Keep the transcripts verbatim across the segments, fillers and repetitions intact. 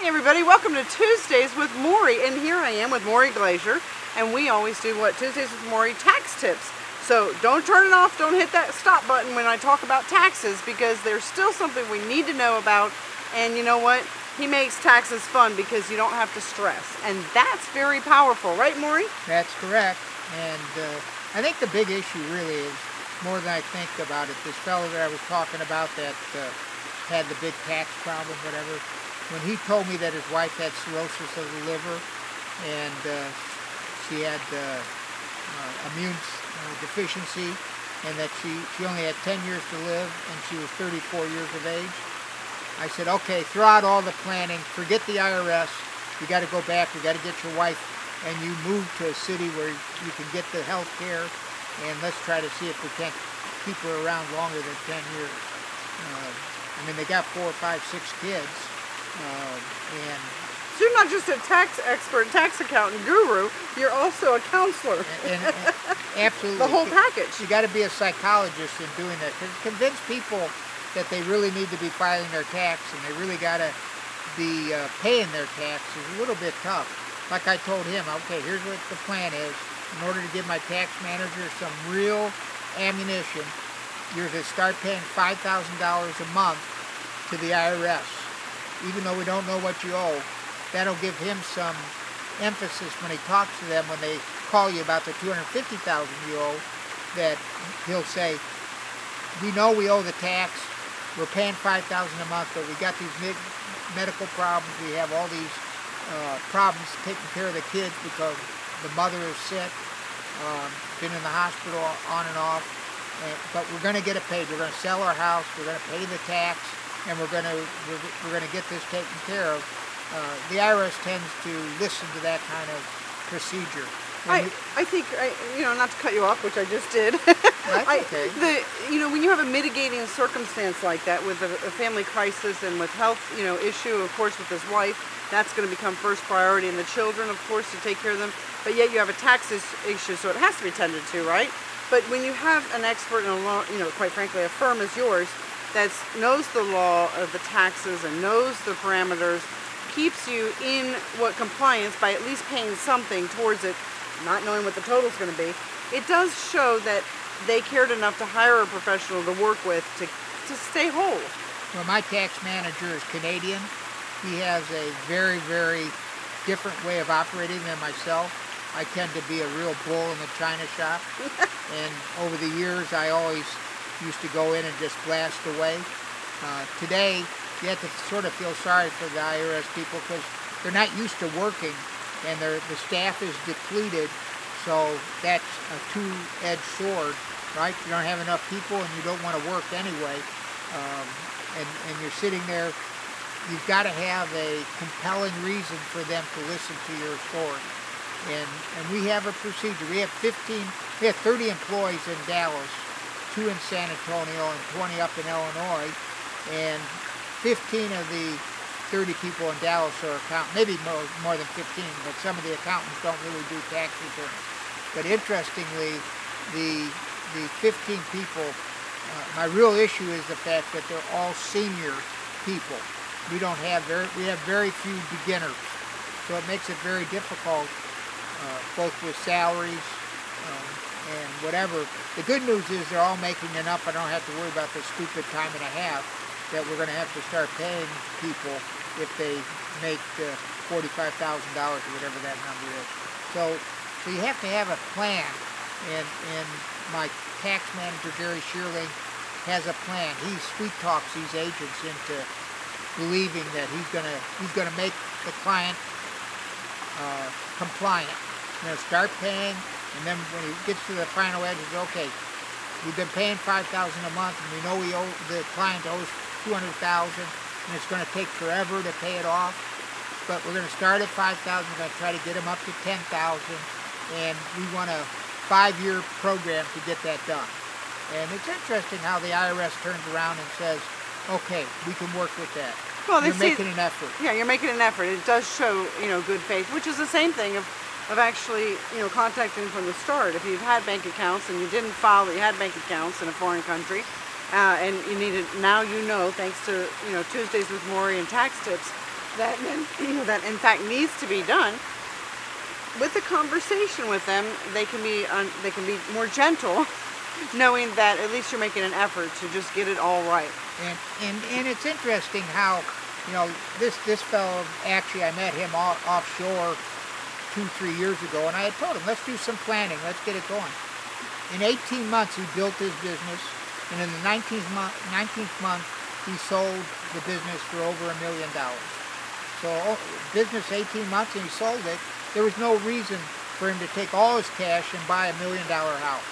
Hi everybody, welcome to Tuesdays with Morey, and here I am with Morey Glazer, and we always do what? Tuesdays with Morey tax tips. So don't turn it off, don't hit that stop button when I talk about taxes, because there's still something we need to know about, and you know what? He makes taxes fun because you don't have to stress, and that's very powerful, right Morey? That's correct, and uh, I think the big issue really is, more than I think about it, this fellow that I was talking about that uh, had the big tax problem, whatever, when he told me that his wife had cirrhosis of the liver and uh, she had uh, uh, immune uh, deficiency and that she, she only had ten years to live and she was thirty-four years of age, I said, okay, throw out all the planning, forget the I R S, you got to go back, you got to get your wife and you move to a city where you can get the health care and let's try to see if we can't keep her around longer than ten years. Uh, I mean, they got four, five, six kids. Uh, and so you're not just a tax expert, tax accountant guru, you're also a counselor. And, and, and absolutely. The whole package. You got to be a psychologist in doing that. Convince people that they really need to be filing their tax and they really got to be uh, paying their tax is a little bit tough. Like I told him, okay, here's what the plan is. In order to give my tax manager some real ammunition, you're going to start paying five thousand dollars a month to the I R S. Even though we don't know what you owe, that'll give him some emphasis when he talks to them, when they call you about the two hundred fifty thousand dollars you owe, that he'll say, we know we owe the tax, we're paying five thousand dollars a month, but we got these medical problems, we have all these uh, problems taking care of the kids because the mother is sick, um, been in the hospital on and off, and, but we're going to get it paid, we're going to sell our house, we're going to pay the tax, and we're going to we're, we're going to get this taken care of. Uh, the I R S tends to listen to that kind of procedure. I, we, I think I, you know, not to cut you off, which I just did. That's I, okay. The you know when you have a mitigating circumstance like that with a, a family crisis and with health you know issue, of course with his wife, that's going to become first priority, and the children, of course, to take care of them. But yet you have a tax issue, so it has to be tended to, right? But when you have an expert in a law, you know, quite frankly, a firm as yours, that knows the law of the taxes and knows the parameters, keeps you in what compliance by at least paying something towards it, not knowing what the total is going to be, it does show that they cared enough to hire a professional to work with to, to stay whole. Well, my tax manager is Canadian. He has a very, very different way of operating than myself. I tend to be a real bull in the china shop, and over the years I always used to go in and just blast away. Uh, today, you have to sort of feel sorry for the I R S people because they're not used to working and the staff is depleted, so that's a two-edged sword, right? You don't have enough people and you don't want to work anyway, um, and, and you're sitting there. You've got to have a compelling reason for them to listen to your story. And, and we have a procedure. We have fifteen, we have thirty employees in Dallas, two in San Antonio and twenty up in Illinois, and fifteen of the thirty people in Dallas are accountants, maybe more, more than fifteen, but some of the accountants don't really do tax returns. But interestingly, the, the fifteen people, uh, my real issue is the fact that they're all senior people. We don't have very, we have very few beginners, so it makes it very difficult, uh, both with salaries, um, and whatever. The good news is they're all making enough. I don't have to worry about the stupid time and a half that we're going to have to start paying people if they make uh, forty-five thousand dollars or whatever that number is. So, so you have to have a plan, and, and my tax manager, Gary Shirling, has a plan. He sweet talks these agents into believing that he's going to he's going to make the client uh, compliant. You know, start paying. And then when he gets to the final edge, it's okay. We've been paying five thousand dollars a month, and we know we owe, the client owes two hundred thousand dollars, and it's going to take forever to pay it off. But we're going to start at five thousand dollars. We're going to try to get them up to ten thousand dollars, and we want a five-year program to get that done. And it's interesting how the I R S turns around and says, okay, we can work with that. Well, you're making an effort. Yeah, you're making an effort. It does show, you know, good faith, which is the same thing of of actually, you know, contacting from the start. If you've had bank accounts and you didn't file that you had bank accounts in a foreign country, uh, and you needed, now you know, thanks to, you know, Tuesdays with Morey and tax tips, that, that in fact needs to be done, with a conversation with them, they can be un, they can be more gentle, knowing that at least you're making an effort to just get it all right. And and, and it's interesting how, you know, this this fellow, actually I met him off, offshore two, three years ago, and I had told him, let's do some planning, let's get it going. In eighteen months, he built his business, and in the nineteenth month, nineteenth month, he sold the business for over a million dollars. So business eighteen months, and he sold it. There was no reason for him to take all his cash and buy a million dollar house.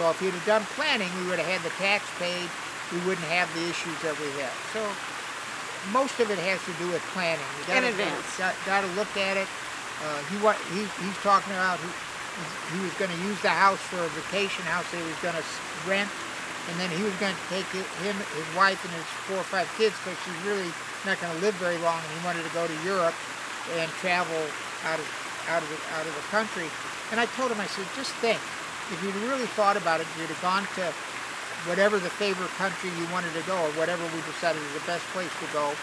So if he'd have done planning, we would have had the tax paid, we wouldn't have the issues that we have. So most of it has to do with planning. You gotta, in advance. Got, got to look at it. Uh, he, he, he's talking about he, he was going to use the house for a vacation house that he was going to rent, and then he was going to take it, him, his wife, and his four or five kids, because she's really not going to live very long, and he wanted to go to Europe and travel out of, out of, the, out of the country. And I told him, I said, just think, if you'd really thought about it, you'd have gone to whatever the favorite country you wanted to go, or whatever we decided is the best place to go.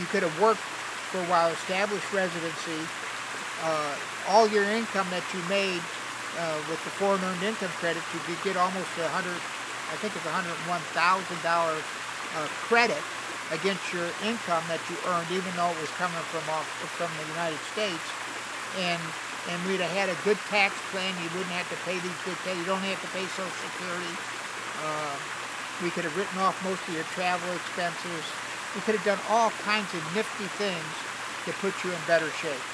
You could have worked for a while, established residency. Uh, all your income that you made uh, with the foreign earned income credit, you could get almost a hundred, I think it's one hundred one thousand dollars uh, credit against your income that you earned, even though it was coming from off, from the United States. And and we'd have had a good tax plan. You wouldn't have to pay these big tax. You don't have to pay Social Security. Uh, we could have written off most of your travel expenses. We could have done all kinds of nifty things to put you in better shape.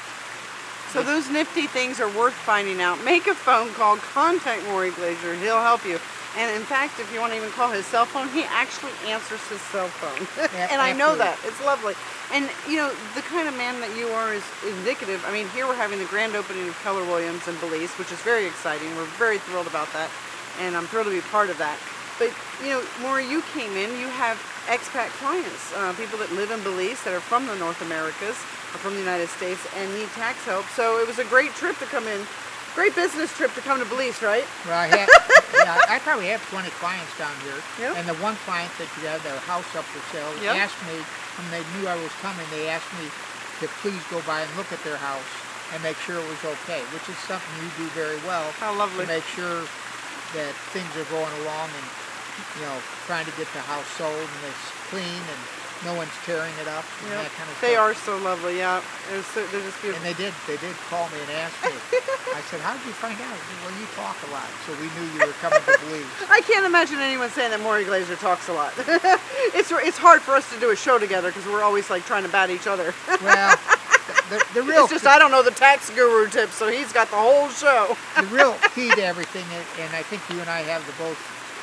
So those nifty things are worth finding out. Make a phone call. Contact Morey Glazer. He'll help you. And in fact, if you want to even call his cell phone, he actually answers his cell phone. And I know that. It's lovely. And, you know, the kind of man that you are is indicative. I mean, here we're having the grand opening of Keller Williams in Belize, which is very exciting. We're very thrilled about that. And I'm thrilled to be part of that. But, you know, Morey, you came in. You have expat clients, uh, people that live in Belize that are from the North Americas, or from the United States, and need tax help. So it was a great trip to come in. Great business trip to come to Belize, right? Well, I, have, yeah, I probably have twenty clients down here. Yep. And the one client that you had their house up for sale, yep, asked me, when they knew I was coming, they asked me to please go by and look at their house and make sure it was okay, which is something you do very well. How lovely. To make sure that things are going along and, you know, trying to get the house sold and it's clean and no one's tearing it up and yep, that kind of stuff. They are so lovely, yeah. They're, so, they're just beautiful. And they did. They did call me and ask me. I said, how did you find out? Said, well, you talk a lot, so we knew you were coming to Belize. I can't imagine anyone saying that Morey Glazer talks a lot. it's it's hard for us to do a show together because we're always like trying to bat each other. Well, the, the, the real it's just I don't know the tax guru tips, so he's got the whole show. The real key to everything, and I think you and I have the both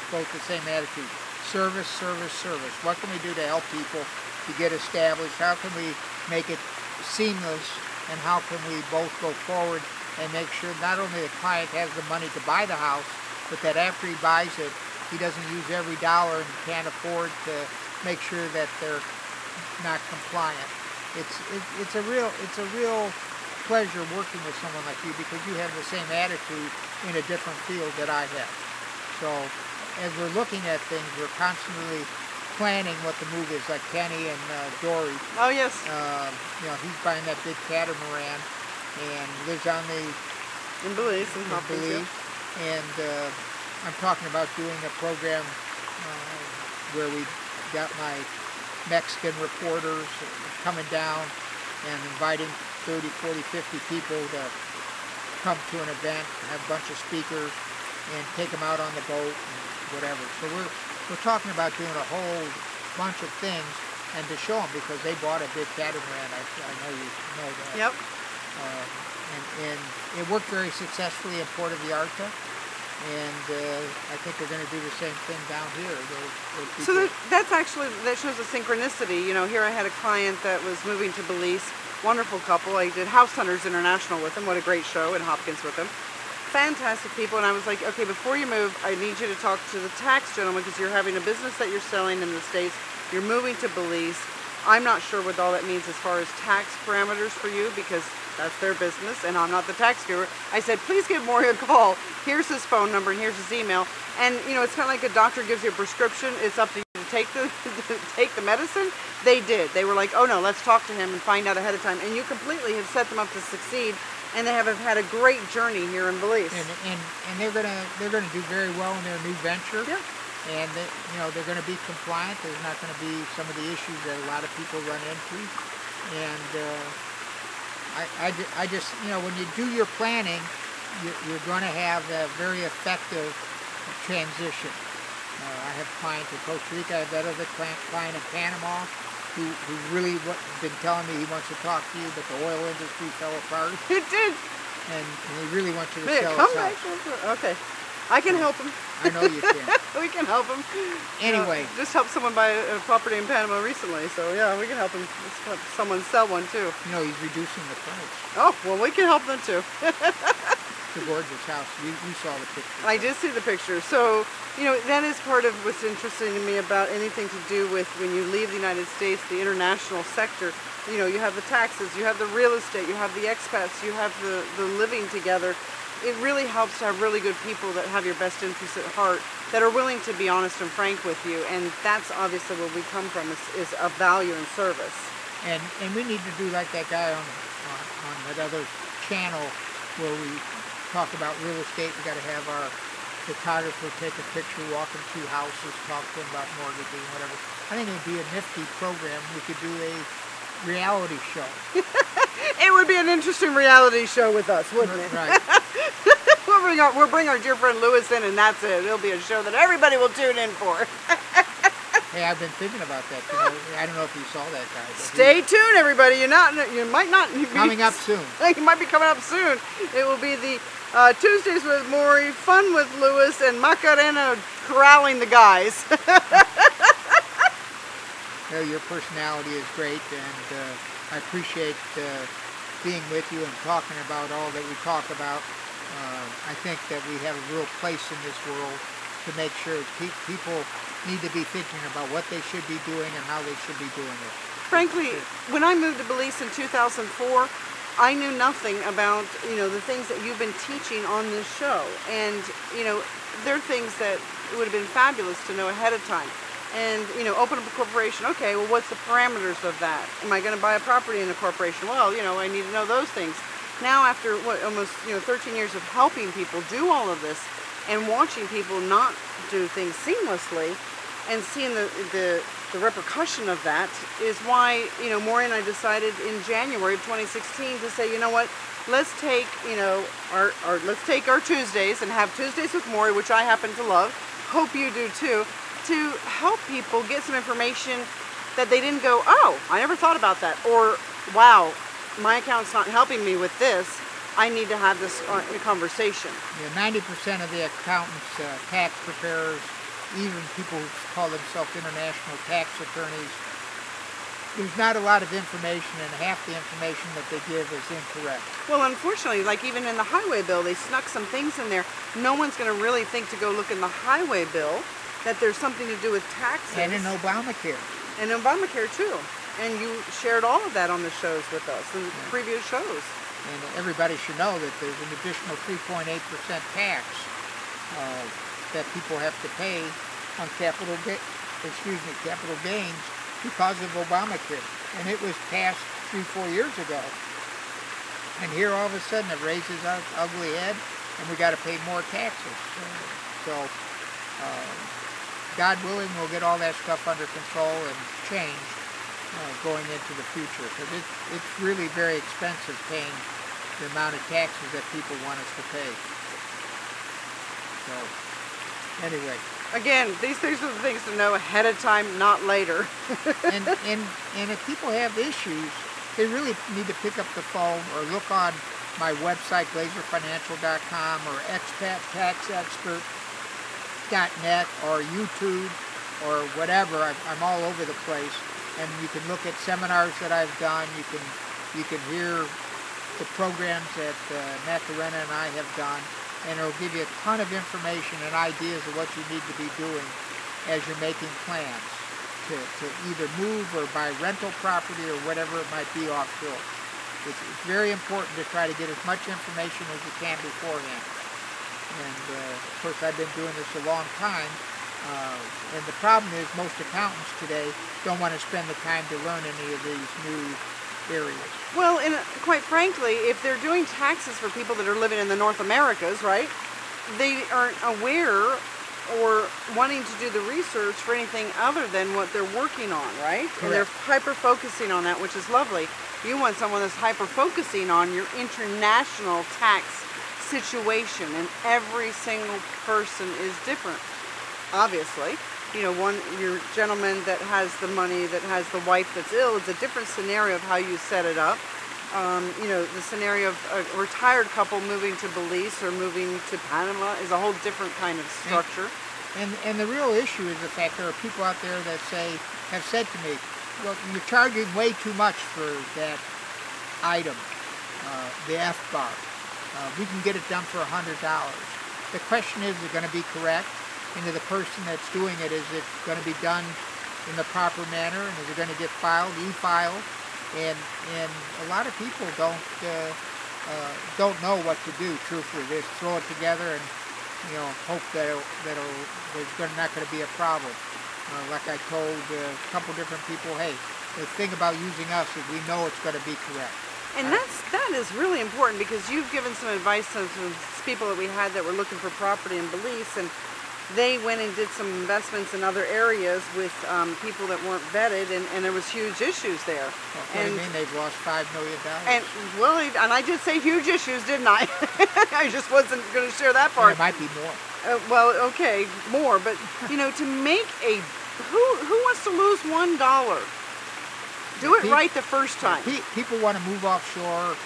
both the same attitude. Service, service, service. What can we do to help people to get established? How can we make it seamless? And how can we both go forward and make sure not only the client has the money to buy the house, but that after he buys it, he doesn't use every dollar and can't afford to make sure that they're not compliant. It's it, it's a real it's a real pleasure working with someone like you because you have the same attitude in a different field that I have. So, as we're looking at things, we're constantly planning what the move is, like Kenny and uh, Dory. Oh, yes. Uh, you know, he's buying that big catamaran and lives on the... In Belize. In Belize. Yeah. And uh, I'm talking about doing a program uh, where we got my Mexican reporters coming down and inviting thirty, forty, fifty people to come to an event, have a bunch of speakers, and take them out on the boat and whatever. So we're, we're talking about doing a whole bunch of things and to show them because they bought a big catamaran. I, I know you know that. Yep. Uh, and, and it worked very successfully in Puerto Vallarta. And uh, I think they're going to do the same thing down here. They're, they're so there, that's actually, that shows a synchronicity. You know, here I had a client that was moving to Belize. Wonderful couple. I did House Hunters International with them. What a great show in Hopkins with them. Fantastic people. And I was like, okay, before you move, I need you to talk to the tax gentleman because you're having a business that you're selling in the States. You're moving to Belize. I'm not sure what all that means as far as tax parameters for you because that's their business and I'm not the tax guru. I said, please give Morey a call. Here's his phone number and here's his email. And, you know, it's kind of like a doctor gives you a prescription. It's up to you to take the take the medicine, they did. They were like, oh no, let's talk to him and find out ahead of time. And you completely have set them up to succeed, and they have had a great journey here in Belize. And, and, and they're gonna they're gonna do very well in their new venture. Yeah. And they, you know, they're gonna be compliant. There's not gonna be some of the issues that a lot of people run into. And uh, I, I, I just, you know, when you do your planning, you, you're gonna have a very effective transition. Uh, I have clients in Costa Rica. I have that other client, client in Panama who, who really what, been telling me he wants to talk to you, but the oil industry fell apart. It did. And, and he really wants you to sell us out. Okay. I can help him. I know you can. We can help him. Anyway. You know, just helped someone buy a, a property in Panama recently, so yeah, we can help him. Let's help someone sell one too. You know, he's reducing the price. Oh, well, we can help them too. It's a gorgeous house. You, you saw the picture. I did see the picture. So, you know, that is part of what's interesting to me about anything to do with when you leave the United States, the international sector. You know, you have the taxes, you have the real estate, you have the expats, you have the, the living together. It really helps to have really good people that have your best interests at heart, that are willing to be honest and frank with you. And that's obviously where we come from, is, is a value and service. And and we need to do like that guy on, on, on that other channel where we talk about real estate. We got to have our photographer take a picture, walk them through houses, talk to them about mortgaging, whatever. I think it would be a nifty program. We could do a reality show. It would be an interesting reality show with us, wouldn't it? Right. we'll, bring our, we'll bring our dear friend Lewis in, and that's it. It'll be a show that everybody will tune in for. Hey, I've been thinking about that. I, I don't know if you saw that guy. Stay he, tuned, everybody. You're not. You might not be coming up soon. It might be coming up soon. It will be the uh, Tuesdays with Morey, Fun with Lewis, and Macarena corralling the guys. You know, your personality is great, and uh, I appreciate uh, being with you and talking about all that we talk about. Uh, I think that we have a real place in this world to make sure pe- people. need to be thinking about what they should be doing and how they should be doing it. Frankly, when I moved to Belize in two thousand four, I knew nothing about, you know, the things that you've been teaching on this show. And, you know, there are things that it would have been fabulous to know ahead of time. And, you know, open up a corporation. Okay, well, what's the parameters of that? Am I going to buy a property in a corporation? Well, you know, I need to know those things. Now, after what, almost, you know, thirteen years of helping people do all of this and watching people not do things seamlessly, and seeing the, the the repercussion of that is why, you know, Morey and I decided in January of twenty sixteen to say, you know what, let's take, you know, our, our let's take our Tuesdays and have Tuesdays with Morey, which I happen to love, hope you do too, to help people get some information that they didn't go, oh, I never thought about that, or wow, my account's not helping me with this. I need to have this conversation. Yeah, ninety percent of the accountants, uh, tax preparers, even people who call themselves international tax attorneys, there's not a lot of information, and half the information that they give is incorrect. Well, unfortunately, like even in the highway bill, they snuck some things in there. No one's going to really think to go look in the highway bill that there's something to do with taxes. And in Obamacare. And Obamacare, too. And you shared all of that on the shows with us, in yeah. previous shows. And everybody should know that there's an additional three point eight percent tax uh, that people have to pay on capital, excuse me, capital gains because of Obamacare. And it was passed three, four years ago. And here all of a sudden it raises our ugly head and we got to pay more taxes. So, uh, God willing, we'll get all that stuff under control and changed uh, going into the future. Because it, it's really very expensive paying the amount of taxes that people want us to pay. So, anyway. Again, these things are the things to know ahead of time, not later. and, and and if people have issues, they really need to pick up the phone or look on my website, glazer financial dot com, or expat tax expert dot net, or YouTube, or whatever. I'm, I'm all over the place. And you can look at seminars that I've done. You can, you can hear the programs that uh, Macarena and I have done. And it'll give you a ton of information and ideas of what you need to be doing as you're making plans to, to either move or buy rental property or whatever it might be offshore. It's, it's very important to try to get as much information as you can beforehand. And uh, of course, I've been doing this a long time, Uh, and the problem is most accountants today don't want to spend the time to learn any of these new areas. Well, and quite frankly, if they're doing taxes for people that are living in the North Americas, right, they aren't aware or wanting to do the research for anything other than what they're working on, right? Correct. And they're hyper-focusing on that, which is lovely. You want someone that's hyper-focusing on your international tax situation, and every single person is different. Obviously, you know, one, your gentleman that has the money, that has the wife that's ill, it's a different scenario of how you set it up. Um, you know, the scenario of a retired couple moving to Belize or moving to Panama is a whole different kind of structure. And, and, and the real issue is the fact there are people out there that say, have said to me, well, you're charging way too much for that item, uh, the F bar. Uh, we can get it done for one hundred dollars. The question is, is it going to be correct? And to the person that's doing it, is it going to be done in the proper manner? And is it going to get filed, e-filed? And and a lot of people don't uh, uh, don't know what to do. Truthfully, they just throw it together and you know hope that it'll, that it'll, there's gonna, not going to be a problem. Uh, like I told uh, a couple different people, hey, the thing about using us is we know it's going to be correct. And that's, that is really important because you've given some advice to some people that we had that were looking for property in Belize, and they went and did some investments in other areas with um, people that weren't vetted, and, and there was huge issues there. Well, what and, do you mean they've lost five million dollars? And well, and I did say huge issues, didn't I? I just wasn't going to share that part. And there might be more. Uh, well, okay, more, but you know, to make a who who wants to lose one dollar? Do it people, right the first time. People want to move offshore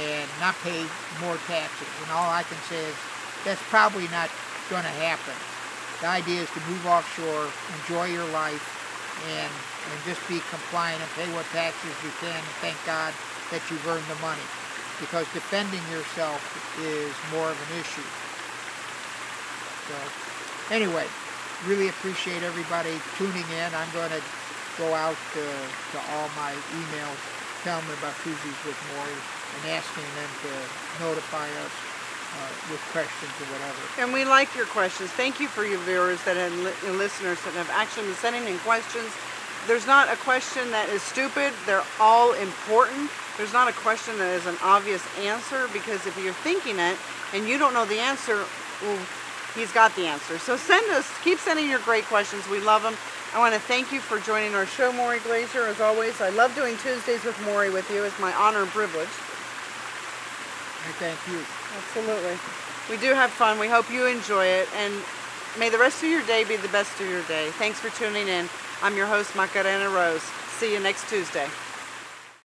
and not pay more taxes, and all I can say is that's probably not going to happen. The idea is to move offshore, enjoy your life, and, and just be compliant and pay what taxes you can, and thank God that you've earned the money, because defending yourself is more of an issue. So anyway, really appreciate everybody tuning in. I'm going to go out to, to all my emails, tell them about Tuesdays with Morey, and asking them to notify us Uh, with questions or whatever. And we like your questions. Thank you for your viewers that and li listeners that have actually been sending in questions. There's not a question that is stupid. They're all important. There's not a question that is an obvious answer, because if you're thinking it and you don't know the answer, well, he's got the answer. So send us, keep sending your great questions. We love them. I want to thank you for joining our show, Morey Glazer. As always, I love doing Tuesdays with Morey with you. It's my honor and privilege. I thank you. Absolutely. We do have fun. We hope you enjoy it, and may the rest of your day be the best of your day. Thanks for tuning in. I'm your host, Macarena Rose. See you next Tuesday.